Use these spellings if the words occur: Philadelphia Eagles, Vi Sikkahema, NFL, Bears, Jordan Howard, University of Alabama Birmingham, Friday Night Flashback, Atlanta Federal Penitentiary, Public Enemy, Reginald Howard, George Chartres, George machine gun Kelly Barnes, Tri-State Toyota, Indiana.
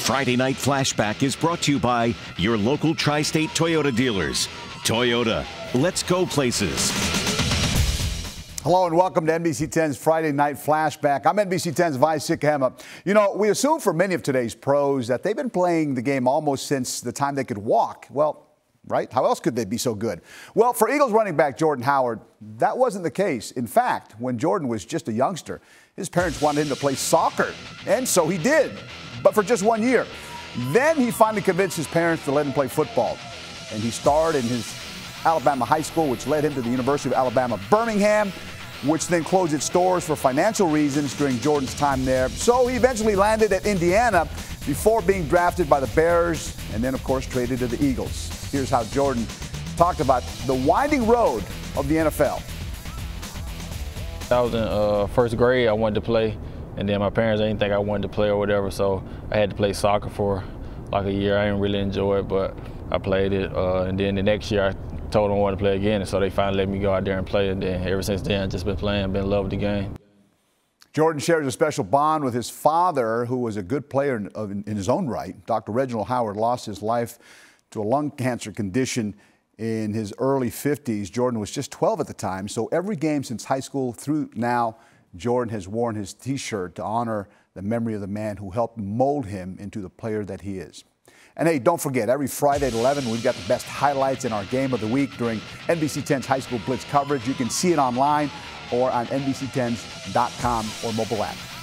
Friday Night Flashback is brought to you by your local Tri-State Toyota dealers. Toyota, let's go places. Hello and welcome to NBC 10's Friday Night Flashback. I'm NBC 10's Vi Sikkahema. You know, we assume for many of today's pros that they've been playing the game almost since the time they could walk. Well, right? How else could they be so good? Well, for Eagles running back Jordan Howard, that wasn't the case. In fact, when Jordan was just a youngster, his parents wanted him to play soccer, and so he did, but for just 1 year. Then he finally convinced his parents to let him play football, and he starred in his Alabama high school, which led him to the University of Alabama Birmingham, which then closed its doors for financial reasons during Jordan's time there. So he eventually landed at Indiana before being drafted by the Bears and then, of course, traded to the Eagles. Here's how Jordan talked about the winding road of the NFL. I was in first grade. I wanted to play, and then my parents didn't think I wanted to play or whatever, so I had to play soccer for like a year. I didn't really enjoy it, but I played it, and then the next year I told them I wanted to play again, and so they finally let me go out there and play, and then ever since then I've just been playing, been in love with the game. Jordan shares a special bond with his father, who was a good player in his own right. Dr. Reginald Howard lost his life to a lung cancer condition in his early 50s. Jordan was just 12 at the time, so every game since high school through now, Jordan has worn his T-shirt to honor the memory of the man who helped mold him into the player that he is. And hey, don't forget, every Friday at 11, we've got the best highlights in our game of the week during NBC 10's High School Blitz coverage. You can see it online or on NBC10s.com or mobile app.